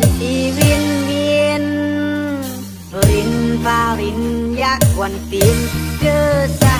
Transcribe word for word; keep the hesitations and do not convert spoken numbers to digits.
เป็นอีวินเวียนรินฟ้ารินยักษ์วันตีนเจอ